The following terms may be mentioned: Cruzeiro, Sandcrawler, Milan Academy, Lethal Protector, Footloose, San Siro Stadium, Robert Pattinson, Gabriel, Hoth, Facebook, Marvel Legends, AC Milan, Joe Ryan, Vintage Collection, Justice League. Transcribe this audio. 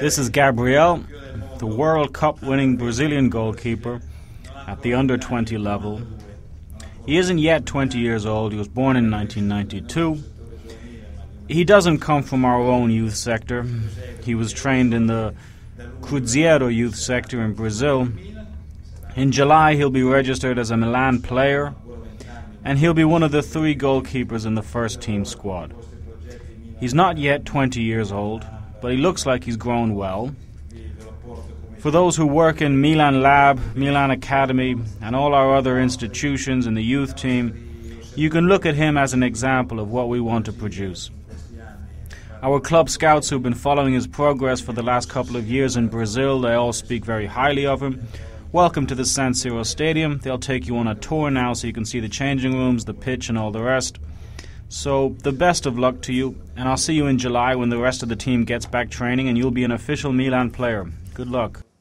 This is Gabriel, the World Cup winning Brazilian goalkeeper at the under-20 level. He isn't yet 20 years old. He was born in 1992. He doesn't come from our own youth sector. He was trained in the Cruzeiro youth sector in Brazil. In July, he'll be registered as a Milan player, and he'll be one of the 3 goalkeepers in the first team squad. He's not yet 20 years old, but he looks like he's grown well. For those who work in Milan Lab, Milan Academy, and all our other institutions in the youth team, you can look at him as an example of what we want to produce. Our club scouts who've been following his progress for the last couple of years in Brazil, they all speak very highly of him. Welcome to the San Siro Stadium. They'll take you on a tour now so you can see the changing rooms, the pitch, and all the rest. So the best of luck to you, and I'll see you in July when the rest of the team gets back training and you'll be an official Milan player. Good luck.